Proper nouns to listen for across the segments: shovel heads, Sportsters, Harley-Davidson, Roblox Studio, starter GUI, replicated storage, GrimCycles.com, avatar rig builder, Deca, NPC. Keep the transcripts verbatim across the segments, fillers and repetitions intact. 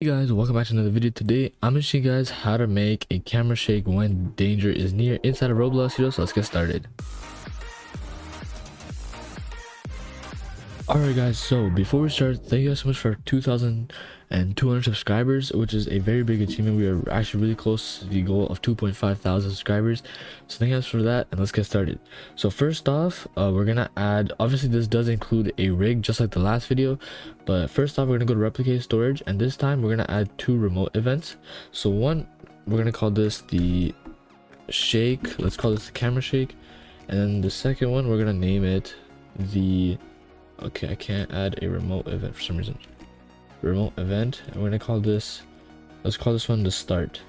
Hey guys, welcome back to another video. Today I'm gonna show you guys how to make a camera shake when danger is near inside of Roblox Studio. So let's get started. Alright guys, so before we start, thank you guys so much for two thousand two hundred subscribers, which is a very big achievement. We are actually really close to the goal of two point five thousand subscribers, so thank you guys for that, and let's get started. So first off, uh, we're gonna add, obviously this does include a rig just like the last video, but first off we're gonna go to replicated storage, and this time we're gonna add two remote events. So one, we're gonna call this the shake, let's call this the camera shake, and then the second one we're gonna name it the, okay, I can't add a remote event for some reason, remote event, and we're gonna call this, let's call this one the start,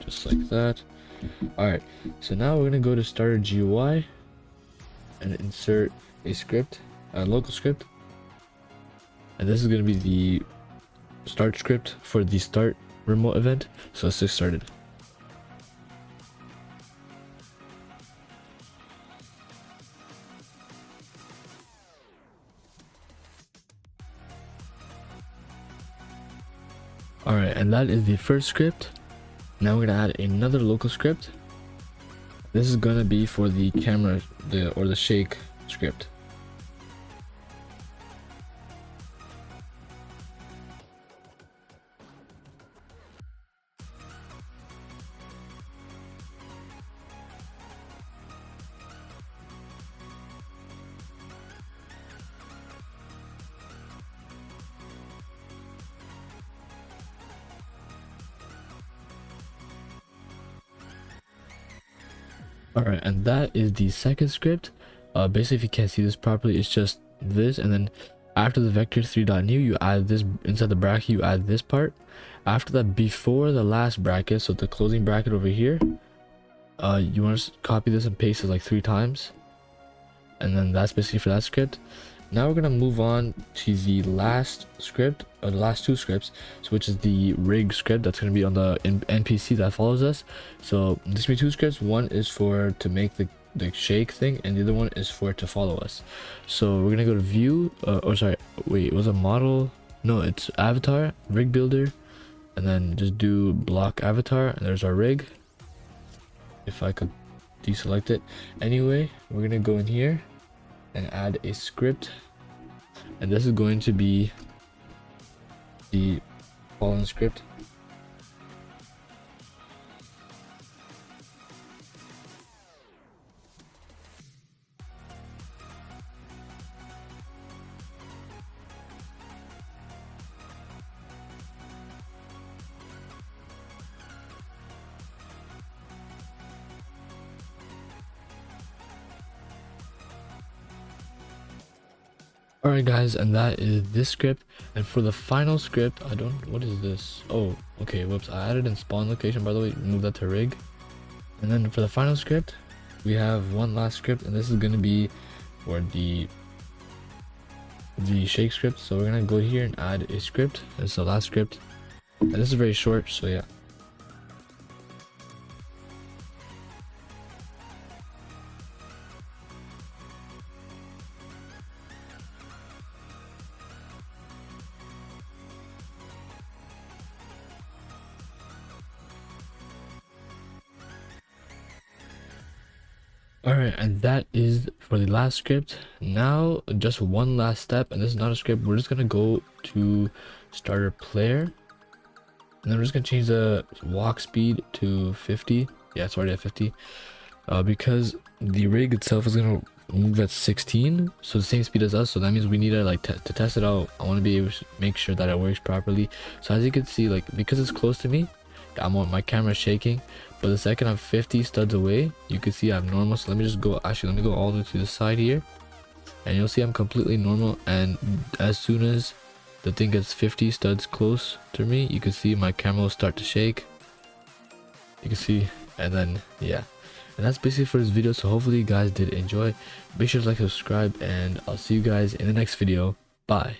just like that. All right, so now we're gonna go to starter G U I and insert a script, a local script, and this is gonna be the start script for the start remote event. So let's get started. Alright, and that is the first script. Now we're gonna add another local script. This is gonna be for the camera, the or the shake script. Alright, and that is the second script. Uh, basically, if you can't see this properly, it's just this, and then after the vector three dot new, you add this inside the bracket, you add this part. After that, before the last bracket, so the closing bracket over here, uh, you want to copy this and paste it like three times, and then that's basically for that script. Now we're gonna move on to the last script, or the last two scripts, so which is the rig script that's gonna be on the N P C that follows us. So there's gonna be two scripts. One is for to make the the shake thing, and the other one is for it to follow us. So we're gonna go to view, uh, or sorry, wait, it was a model. No, it's avatar rig builder, and then just do block avatar, and there's our rig. If I could deselect it. Anyway, we're gonna go in here and add a script, and this is going to be the following script. Alright guys, and that is this script, and for the final script, I don't, what is this? Oh, okay, whoops, I added in spawn location, by the way, move that to rig. And then for the final script, we have one last script, and this is going to be for the the shake script. So we're going to go here and add a script. It's the last script, and this is very short, so yeah. Alright, and that is for the last script. Now just one last step, and this is not a script, we're just gonna go to starter player, and then we're just gonna change the walk speed to fifty. Yeah, it's already at fifty, uh, because the rig itself is gonna move at sixteen, so the same speed as us, so that means we need to like t to test it out. I want to be able to make sure that it works properly. So as you can see, like because it's close to me, I'm on my camera shaking, but the second I'm fifty studs away, you can see I'm normal. So let me just go, actually let me go all the way to the side here, and you'll see I'm completely normal, and as soon as the thing gets fifty studs close to me, you can see my camera will start to shake, you can see, and then yeah, and that's basically for this video. So hopefully you guys did enjoy. Make sure to like, subscribe, and I'll see you guys in the next video. Bye.